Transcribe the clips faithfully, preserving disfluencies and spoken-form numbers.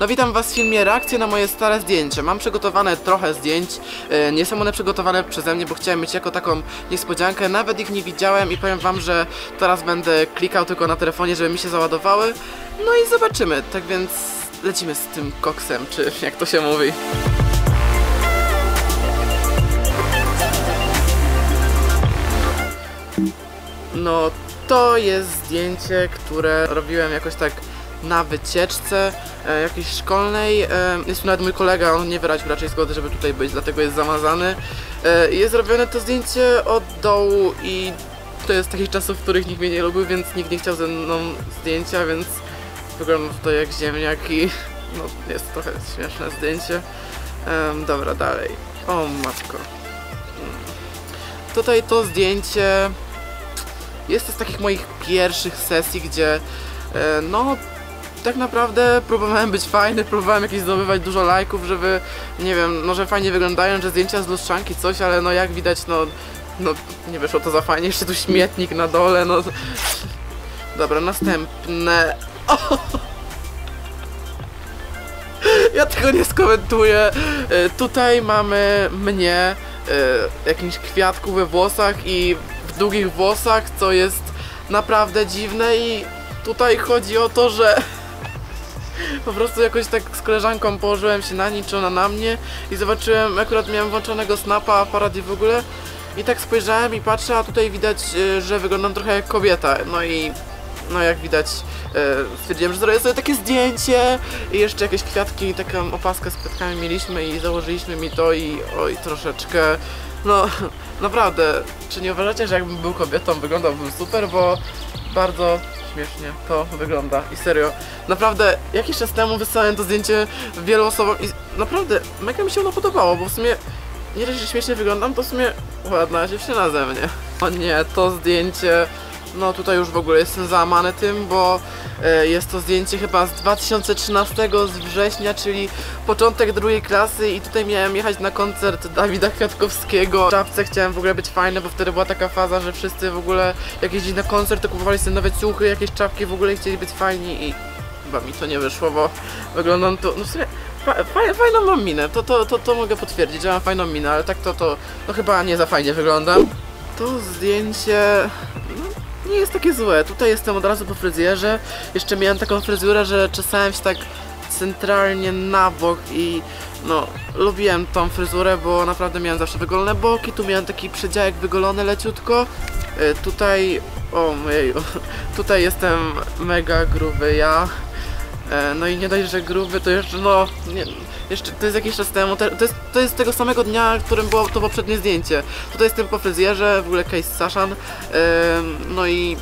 No witam was w filmie reakcje na moje stare zdjęcia. Mam przygotowane trochę zdjęć, yy, nie są one przygotowane przeze mnie, bo chciałem mieć jako taką niespodziankę. Nawet ich nie widziałem i powiem wam, że teraz będę klikał tylko na telefonie, żeby mi się załadowały. No i zobaczymy, tak więc lecimy z tym koksem, czy jak to się mówi. No to jest zdjęcie, które robiłem jakoś tak na wycieczce e, jakiejś szkolnej. E, jest tu nawet mój kolega, on nie wyraził raczej zgody, żeby tutaj być, dlatego jest zamazany. E, jest robione to zdjęcie od dołu i to jest takich czasów, w których nikt mnie nie lubił, więc nikt nie chciał ze mną zdjęcia, więc wygląda to jak ziemniak i no, jest trochę śmieszne zdjęcie. E, dobra, dalej. O matko. Tutaj to zdjęcie jest to z takich moich pierwszych sesji, gdzie e, no tak naprawdę próbowałem być fajny, próbowałem jakieś zdobywać dużo lajków, żeby, nie wiem, no że fajnie wyglądają, że zdjęcia z lustrzanki, coś, ale no jak widać, no, no nie wyszło to za fajnie, jeszcze tu śmietnik na dole, no. Dobra, następne. O! Ja tego nie skomentuję. E, tutaj mamy mnie, e, jakimś kwiatku we włosach i w długich włosach, co jest naprawdę dziwne i tutaj chodzi o to, że po prostu jakoś tak z koleżanką położyłem się na nim, czy ona na mnie i zobaczyłem, akurat miałem włączonego snapa, aparat i w ogóle i tak spojrzałem i patrzę, a tutaj widać, że wyglądam trochę jak kobieta, no i no jak widać stwierdziłem, że zrobię sobie takie zdjęcie i jeszcze jakieś kwiatki i taką opaskę z kwiatkami mieliśmy i założyliśmy mi to i oj, troszeczkę. No, naprawdę, czy nie uważacie, że jakbym był kobietą, wyglądałbym super, bo bardzo śmiesznie to wygląda i serio. Naprawdę, jakiś czas temu wysłałem to zdjęcie wielu osobom i naprawdę, mega mi się ono podobało, bo w sumie nie dość, że śmiesznie wyglądam, to w sumie ładna dziewczyna ze mnie. O nie, to zdjęcie, no tutaj już w ogóle jestem załamany tym, bo y, jest to zdjęcie chyba z dwa tysiące trzynastego, z września, czyli początek drugiej klasy i tutaj miałem jechać na koncert Dawida Kwiatkowskiego. W czapce chciałem w ogóle być fajny, bo wtedy była taka faza, że wszyscy w ogóle jak jeździli na koncert, to kupowali sobie nowe ciuchy, jakieś czapki, w ogóle chcieli być fajni i chyba mi to nie wyszło, bo wyglądam tu, no w sumie faj, fajną mam minę, to, to, to, to mogę potwierdzić, że mam fajną minę, ale tak to, to no chyba nie za fajnie wyglądam. To zdjęcie nie jest takie złe. Tutaj jestem od razu po fryzjerze. Jeszcze miałem taką fryzurę, że czesałem się tak centralnie na bok i no, lubiłem tą fryzurę, bo naprawdę miałem zawsze wygolone boki. Tu miałem taki przedziałek wygolony leciutko. Yy, tutaj... o mojeju. Tutaj jestem mega gruby ja. Yy, no i nie dość, że gruby, to jeszcze no... Nie, jeszcze, to jest jakiś czas temu, to jest, to jest tego samego dnia, którym było to poprzednie zdjęcie. Tutaj jestem po fryzjerze, w ogóle case Sashan, yy, no i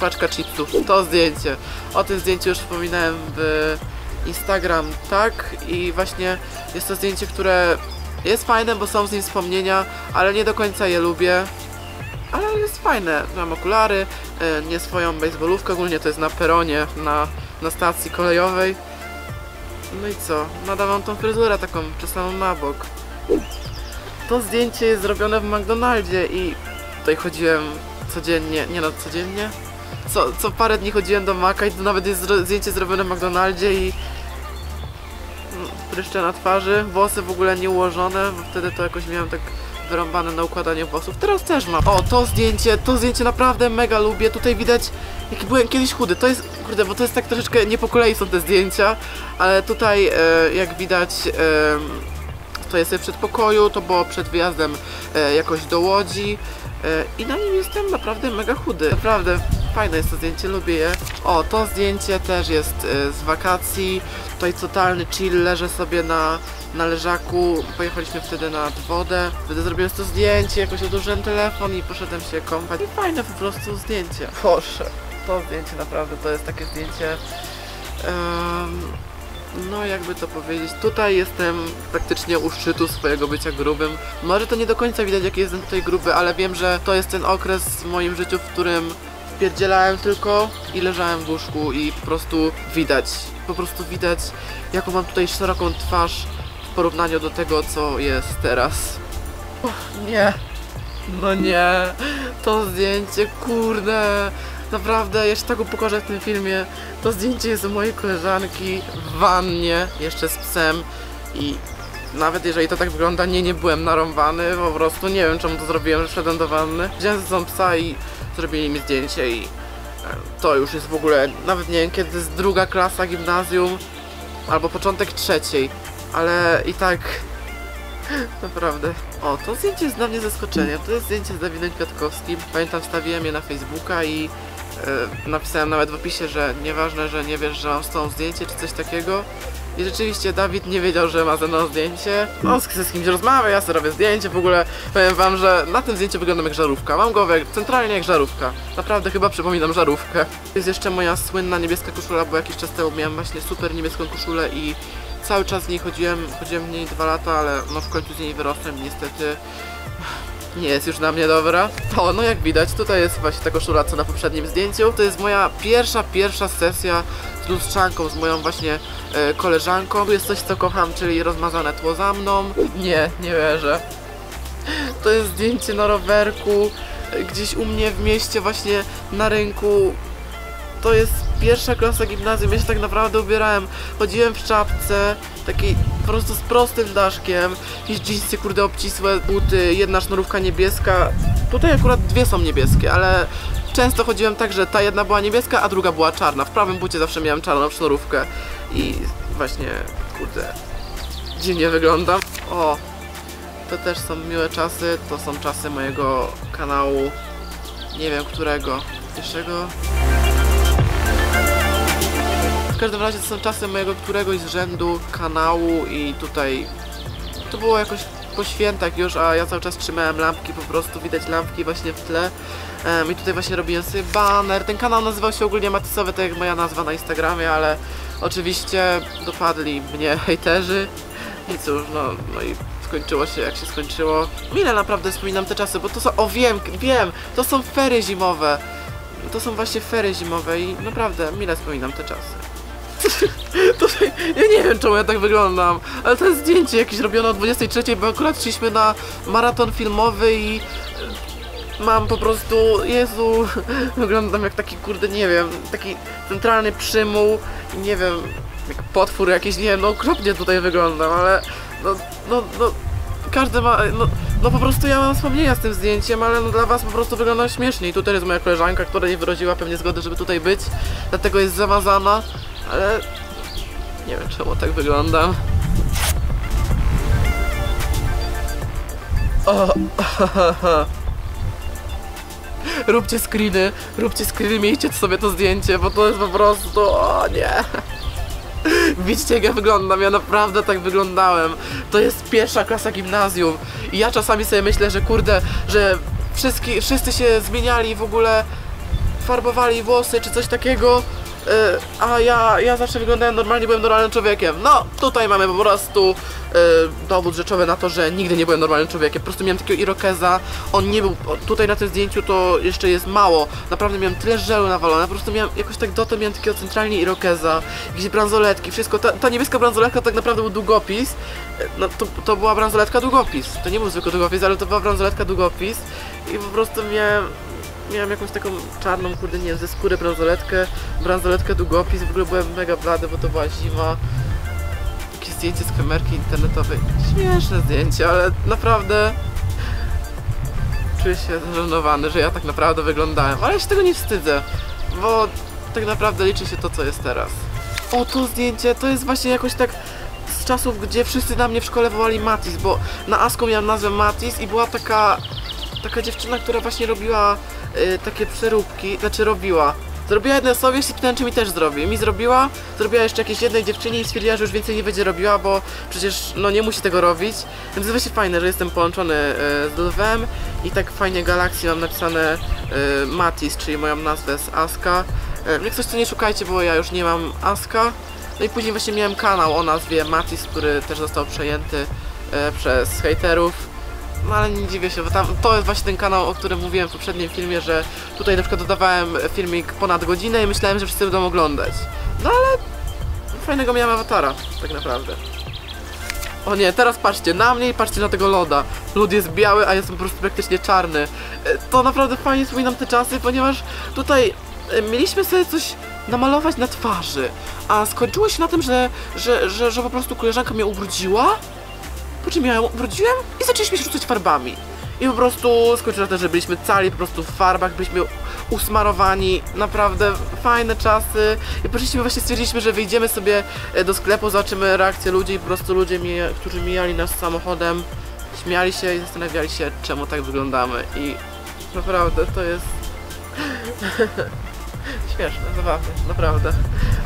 paczka chipsów, to zdjęcie. O tym zdjęciu już wspominałem w Instagram, tak? I właśnie jest to zdjęcie, które jest fajne, bo są z nim wspomnienia, ale nie do końca je lubię. Ale jest fajne, mam okulary, yy, nie swoją baseballówkę, ogólnie to jest na peronie, na, na stacji kolejowej. No i co? Nadawam tą fryzurę taką czesaną na bok. To zdjęcie jest zrobione w McDonaldzie i tutaj chodziłem codziennie, nie no codziennie, co, co parę dni chodziłem do Maca i to nawet jest zdjęcie zrobione w McDonaldzie i pryszcze na twarzy, włosy w ogóle nie ułożone, bo wtedy to jakoś miałem tak wyrąbane na układanie włosów. Teraz też mam. O, to zdjęcie, to zdjęcie naprawdę mega lubię. Tutaj widać, jak byłem kiedyś chudy. To jest, kurde, bo to jest tak troszeczkę nie po kolei są te zdjęcia, ale tutaj e, jak widać e, to jest w przedpokoju, to było przed wyjazdem e, jakoś do Łodzi e, i na nim jestem naprawdę mega chudy. Naprawdę fajne jest to zdjęcie, lubię je. O, to zdjęcie też jest e, z wakacji. Tutaj totalny chill, leżę sobie na na leżaku, pojechaliśmy wtedy nad wodę, wtedy zrobiłem to zdjęcie, jakoś odłożyłem telefon i poszedłem się kąpać i fajne po prostu zdjęcie. Boże, to zdjęcie naprawdę, to jest takie zdjęcie, um, no jakby to powiedzieć, tutaj jestem praktycznie u szczytu swojego bycia grubym. Może to nie do końca widać, jaki jestem tutaj gruby, ale wiem, że to jest ten okres w moim życiu, w którym pierdzielałem tylko i leżałem w łóżku i po prostu widać, po prostu widać, jaką mam tutaj szeroką twarz, w porównaniu do tego, co jest teraz. O, nie, no nie, to zdjęcie, kurde, Naprawdę, ja się tak upokorzę w tym filmie. To zdjęcie jest u mojej koleżanki w wannie, jeszcze z psem. I nawet jeżeli to tak wygląda, nie, nie byłem narąbany. Po prostu nie wiem, czemu to zrobiłem, że wszedłem do wanny. Wziąłem ze sobą psa i zrobili mi zdjęcie i to już jest w ogóle, nawet nie wiem, kiedy jest druga klasa gimnazjum albo początek trzeciej, ale i tak naprawdę. O, to zdjęcie jest dla mnie zaskoczeniem. To jest zdjęcie z Dawidem Kwiatkowskim. Pamiętam, wstawiłem je na Facebooka i yy, napisałem nawet w opisie, że nieważne, że nie wiesz, że mam z tą zdjęcie czy coś takiego. I rzeczywiście Dawid nie wiedział, że ma ze mną zdjęcie. On z kimś rozmawia, ja sobie robię zdjęcie. W ogóle powiem wam, że na tym zdjęciu wyglądam jak żarówka. Mam głowę centralnie jak żarówka. Naprawdę chyba przypominam żarówkę. Jest jeszcze moja słynna niebieska koszula, bo jakiś czas temu miałem właśnie super niebieską koszulę i cały czas z niej chodziłem, chodziłem w niej dwa lata, ale no w końcu z niej wyrosłem, niestety nie jest już na mnie dobra. To no jak widać, tutaj jest właśnie ta koszula co na poprzednim zdjęciu. To jest moja pierwsza, pierwsza sesja z lustrzanką, z moją właśnie y, koleżanką. Tu jest coś, co kocham, czyli rozmazane tło za mną. Nie, nie wierzę. To jest zdjęcie na rowerku, gdzieś u mnie w mieście, właśnie na rynku. To jest pierwsza klasa gimnazjum, ja się tak naprawdę ubierałem, chodziłem w czapce, takiej po prostu z prostym daszkiem, jakieś dżinsy, kurde, obcisłe, buty, jedna sznurówka niebieska, tutaj akurat dwie są niebieskie, ale często chodziłem tak, że ta jedna była niebieska, a druga była czarna, w prawym bucie zawsze miałem czarną sznurówkę i właśnie, kurde, dziwnie wyglądam. O, to też są miłe czasy, to są czasy mojego kanału, nie wiem którego, pierwszego... W każdym razie to są czasy mojego któregoś z rzędu kanału i tutaj to było jakoś po świętach już, a ja cały czas trzymałem lampki, po prostu widać lampki właśnie w tle um, i tutaj właśnie robiłem sobie baner. Ten kanał nazywał się ogólnie Matysowy, tak jak moja nazwa na Instagramie, ale oczywiście dopadli mnie hejterzy i cóż, no, no i skończyło się jak się skończyło. Mile naprawdę wspominam te czasy, bo to są, o wiem, wiem, to są fery zimowe, to są właśnie fery zimowe i naprawdę mile wspominam te czasy. Tutaj, ja nie wiem czemu ja tak wyglądam, ale to jest zdjęcie jakieś robione o dwudziestej trzeciej, bo akurat szliśmy na maraton filmowy i mam po prostu, Jezu, wyglądam jak taki, kurde, nie wiem, taki centralny przymuł, nie wiem, jak potwór jakiś, nie wiem, no okropnie tutaj wyglądam, ale no, no, no, każdy ma, no, no po prostu ja mam wspomnienia z tym zdjęciem, ale no dla was po prostu wygląda śmiesznie i tutaj jest moja koleżanka, która nie wyraziła pewnie zgody, żeby tutaj być, dlatego jest zamazana. Ale nie wiem czemu tak wyglądam. O, róbcie screeny, róbcie screeny, miejcie sobie to zdjęcie, bo to jest po prostu, o nie. Widzicie jak ja wyglądam, ja naprawdę tak wyglądałem. To jest pierwsza klasa gimnazjum i ja czasami sobie myślę, że kurde, że wszyscy, wszyscy się zmieniali w ogóle, farbowali włosy czy coś takiego. Yy, a ja, ja zawsze wyglądałem normalnie, byłem normalnym człowiekiem. No, tutaj mamy po prostu yy, dowód rzeczowy na to, że nigdy nie byłem normalnym człowiekiem. Po prostu miałem takiego irokeza. On nie był, tutaj na tym zdjęciu to jeszcze jest mało. Naprawdę miałem tyle żelu nawalone. Po prostu miałem, jakoś tak dotąd miałem takiego centralnie irokeza. Jakieś bransoletki, wszystko. Ta, ta niebieska bransoletka to tak naprawdę był długopis. No, to, to była bransoletka długopis. To nie był zwykły długopis, ale to była bransoletka długopis. I po prostu miałem... Miałem jakąś taką czarną, kurde, nie wiem, ze skóry bransoletkę, bransoletkę, długopis, w ogóle byłem mega blady, bo to była zima. Takie zdjęcie z kamerki internetowej, śmieszne zdjęcie, ale naprawdę czuję się zażenowany, że ja tak naprawdę wyglądałem, ale ja się tego nie wstydzę, bo tak naprawdę liczy się to, co jest teraz. O, to zdjęcie, to jest właśnie jakoś tak z czasów, gdzie wszyscy na mnie w szkole wołali Matis, bo na Asku miałem nazwę Matis i była taka... Taka dziewczyna, która właśnie robiła y, takie przeróbki, znaczy robiła. Zrobiła jednej osobie, się pytałem, czy mi też zrobi. Mi zrobiła, zrobiła jeszcze jakiejś jednej dziewczynie i stwierdziła, że już więcej nie będzie robiła, bo przecież no nie musi tego robić. Więc właśnie fajne, że jestem połączony y, z Lwem i tak fajnie Galaxy mam napisane y, Matis, czyli moją nazwę z Aska. Y, jak coś to nie szukajcie, bo ja już nie mam Aska. No i później właśnie miałem kanał o nazwie Matis, który też został przejęty y, przez hejterów. No ale nie dziwię się, bo tam, to jest właśnie ten kanał, o którym mówiłem w poprzednim filmie, że tutaj na przykład dodawałem filmik ponad godzinę i myślałem, że wszyscy będą oglądać. No ale fajnego miałem awatara, tak naprawdę. O nie, teraz patrzcie na mnie i patrzcie na tego loda. Lód jest biały, a ja jestem po prostu praktycznie czarny. To naprawdę fajnie wspominam te czasy, ponieważ tutaj mieliśmy sobie coś namalować na twarzy, a skończyło się na tym, że, że, że, że po prostu koleżanka mnie ubrudziła, po czym ja ją ubrudziłem i zaczęliśmy się rzucać farbami. I po prostu skończyło na tym, że byliśmy cali po prostu w farbach, byliśmy usmarowani, naprawdę fajne czasy. I poszliśmy, właśnie stwierdziliśmy, że wyjdziemy sobie do sklepu, zobaczymy reakcję ludzi i po prostu ludzie, którzy mijali nas samochodem, śmiali się i zastanawiali się, czemu tak wyglądamy. I naprawdę to jest śmieszne, zabawne, naprawdę.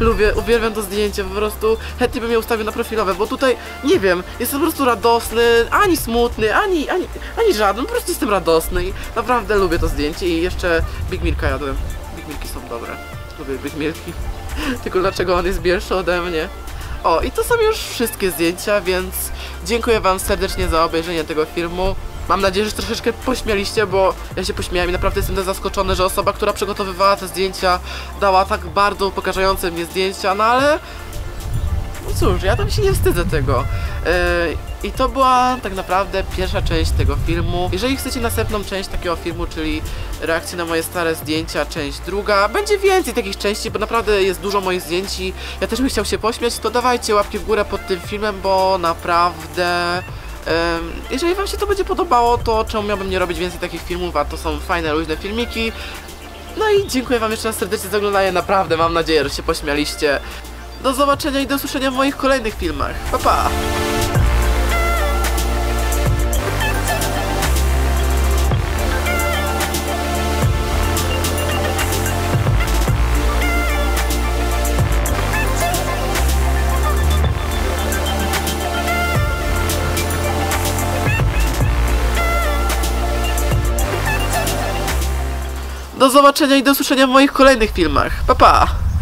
Lubię, uwielbiam to zdjęcie, po prostu chętnie bym je ustawił na profilowe, bo tutaj, nie wiem, jestem po prostu radosny, ani smutny, ani, ani, ani żaden, po prostu jestem radosny i naprawdę lubię to zdjęcie i jeszcze Big Milka jadłem. Big Milki są dobre, lubię Big Milki, tylko dlaczego on jest bielszy ode mnie? O, i to są już wszystkie zdjęcia, więc dziękuję wam serdecznie za obejrzenie tego filmu. Mam nadzieję, że troszeczkę pośmialiście, bo ja się pośmiałam i naprawdę jestem zaskoczony, że osoba, która przygotowywała te zdjęcia, dała tak bardzo upokarzające mnie zdjęcia, no ale no cóż, ja tam się nie wstydzę tego. Yy, I to była tak naprawdę pierwsza część tego filmu. Jeżeli chcecie następną część takiego filmu, czyli reakcje na moje stare zdjęcia, część druga, będzie więcej takich części, bo naprawdę jest dużo moich zdjęć i ja też bym chciał się pośmiać, to dawajcie łapki w górę pod tym filmem, bo naprawdę... Jeżeli wam się to będzie podobało, to czemu miałbym nie robić więcej takich filmów, a to są fajne, luźne filmiki. No i dziękuję wam jeszcze raz serdecznie za oglądanie, naprawdę mam nadzieję, że się pośmialiście. Do zobaczenia i do usłyszenia w moich kolejnych filmach. Pa, pa! Do zobaczenia i do usłyszenia w moich kolejnych filmach. Pa, pa!